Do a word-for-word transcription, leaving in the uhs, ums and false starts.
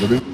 Maybe.